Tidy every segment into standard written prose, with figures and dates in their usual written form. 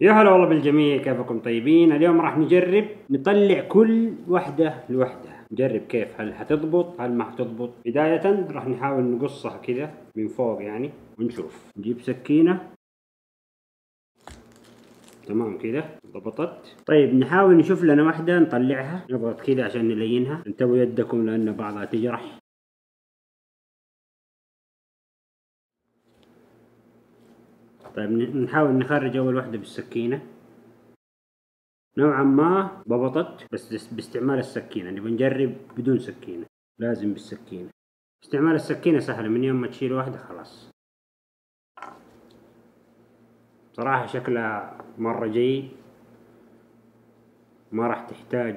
يا هلا والله بالجميع، كيفكم؟ طيبين. اليوم راح نجرب نطلع كل وحده لوحده، نجرب كيف، هل هتضبط هل ما هتضبط. بداية راح نحاول نقصها كذا من فوق يعني ونشوف. نجيب سكينة، تمام كده ضبطت. طيب نحاول نشوف لنا واحده نطلعها، نضغط كده عشان نلينها. انتبهوا يدكم لان بعضها تجرح. طيب نحاول نخرج اول واحده بالسكينه، نوعا ما ضبطت بس باستعمال السكينه. نبي نجرب بدون سكينه، لازم بالسكينه. استعمال السكينه سهل، من يوم ما تشيل واحده خلاص. صراحه شكلها مره جيد، ما راح تحتاج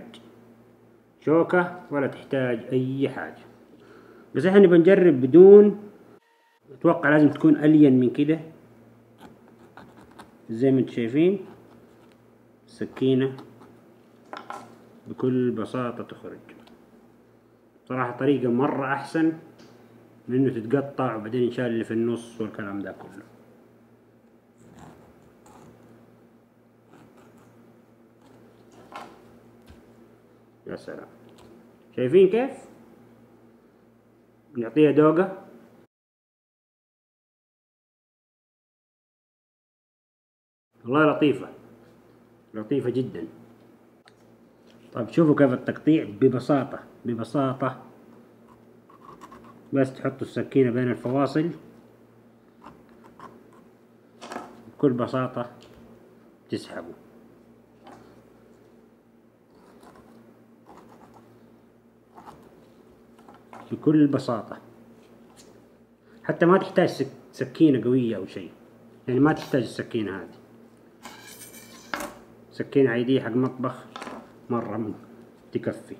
شوكه ولا تحتاج اي حاجه. بس احنا بنجرب بدون، اتوقع لازم تكون الين من كده. زي ما انتم شايفين السكينه بكل بساطه تخرج. صراحه طريقه مره احسن من انه تتقطع وبعدين نشال اللي في النص والكلام ده كله. يا سلام، شايفين كيف؟ نعطيها دوقة. والله لطيفة، لطيفة جدا. طيب شوفوا كيف التقطيع ببساطة ببساطة. بس تحطوا السكينة بين الفواصل بكل بساطة تسحبوا. بكل بساطة، حتى ما تحتاج سكينة قوية أو شيء، يعني ما تحتاج السكينة هذه، سكينة عادية حق مطبخ مرة تكفي.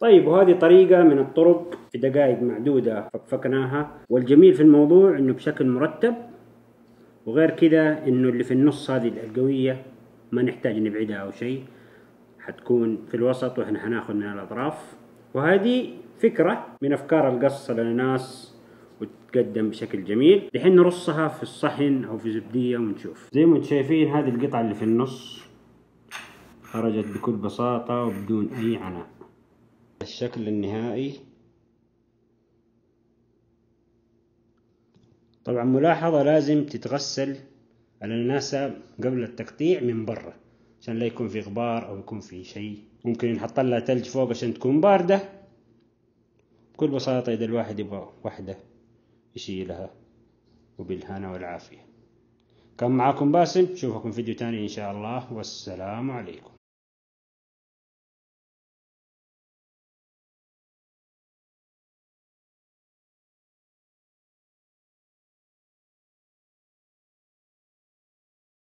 طيب وهذه طريقة من الطرق، في دقائق معدودة فكناها. والجميل في الموضوع إنه بشكل مرتب، وغير كذا إنه اللي في النص هذه القوية ما نحتاج نبعدها أو شيء، حتكون في الوسط واحنا هناخد من الاطراف. وهذه فكرة من افكار القص للناس وتقدم بشكل جميل. دحين نرصها في الصحن او في زبدية ونشوف. زي ما انتم شايفين هذه القطعة اللي في النص خرجت بكل بساطة وبدون اي عناء. الشكل النهائي طبعا ملاحظة، لازم تتغسل الأناناسة قبل التقطيع من برا عشان لا يكون في غبار او يكون في شيء. ممكن نحط لها ثلج فوق عشان تكون بارده. بكل بساطه اذا الواحد يبغى واحده يشيلها وبالهنا والعافيه. كان معاكم باسم، اشوفكم فيديو ثاني ان شاء الله، والسلام عليكم.